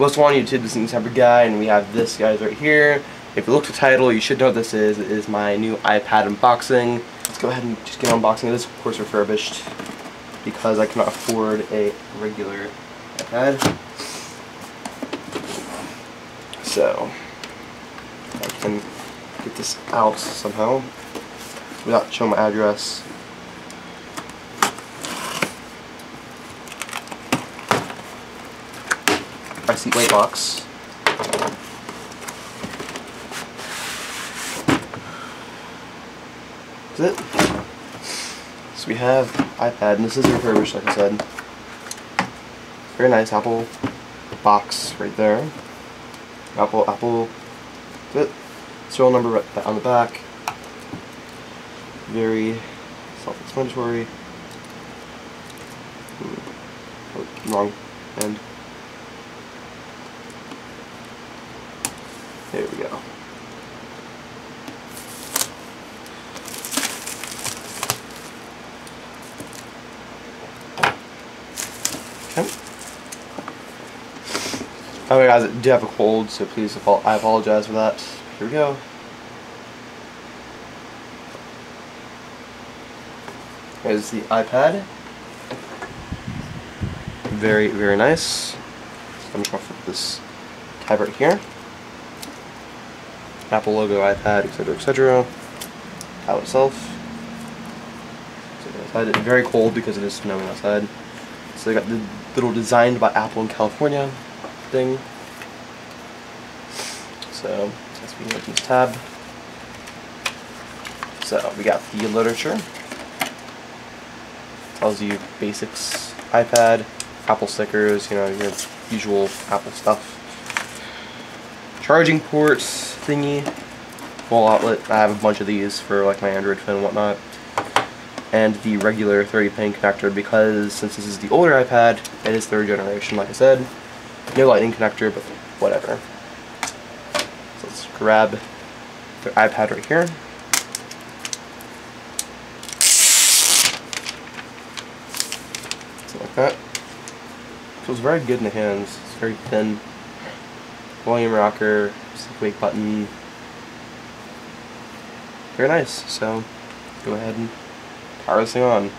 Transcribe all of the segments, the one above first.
We're also on YouTube, this is EatenSniperGuy, and we have this guy right here. If you look at the title, you should know what this is. It is my new iPad unboxing. Let's go ahead and just get an unboxing of this, of course refurbished, because I cannot afford a regular iPad. So, I can get this out somehow without showing my address. I see weight box. Is it? So we have iPad, and this is refurbished, like I said. Very nice Apple box right there. Apple. Is it? Serial number right on the back. Very self-explanatory. Wrong end. There we go. Okay. Alright guys, I do have a cold, so please I apologize for that. Here we go. Here's the iPad. Very, very nice. I'm just gonna flip this tab right here. Apple logo, iPad, etc., etc. Apple itself. It's very cold because it is snowing outside. So they got the little designed by Apple in California thing. So let's open this tab. So we got the literature. Tells you basics, iPad, Apple stickers, you know, your usual Apple stuff. Charging ports thingy, wall outlet. I have a bunch of these for like my Android phone and whatnot, and the regular 30-pin connector, because since this is the older iPad, it is third generation, like I said. No lightning connector, but whatever. So let's grab the iPad right here. Something like that. Feels very good in the hands. It's very thin. Volume rocker, wake button. Very nice. So go ahead and power this thing on.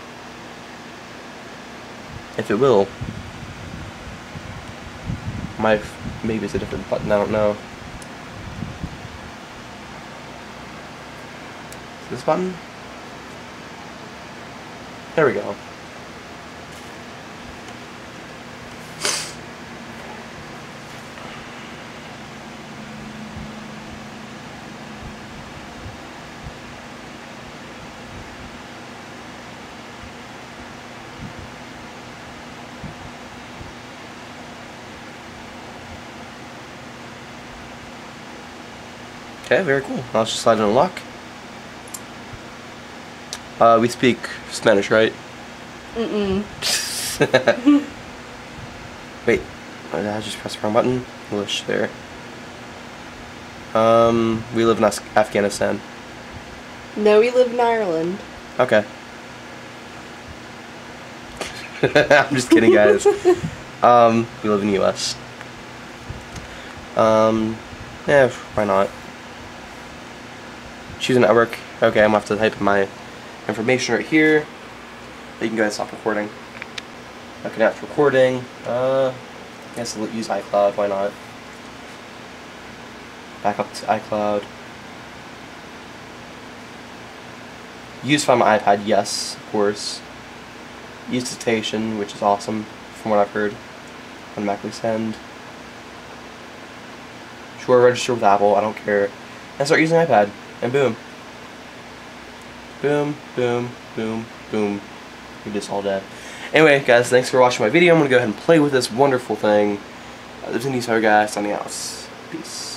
If it will. Maybe it's a different button, I don't know. This button? There we go. Okay, very cool. Now let's just slide it on lock. We speak Spanish, right? Mm-mm. Wait, did I just press the wrong button? English, there. We live in Afghanistan. No, we live in Ireland. Okay. I'm just kidding, guys. We live in the U.S. Yeah, why not? Choose a network. Okay, I'm gonna have to type in my information right here. You can go ahead and stop recording. Okay, now it's recording. I guess I'll use iCloud, why not? Back up to iCloud. Use from my iPad, yes, of course. Use citation, which is awesome from what I've heard. Automatically send. Sure, register with Apple, I don't care. And start using iPad. And boom. Boom, boom, boom, boom. We do this all day. Anyway, guys, thanks for watching my video. I'm going to go ahead and play with this wonderful thing. This is EatenSniperGuy signing out. Peace.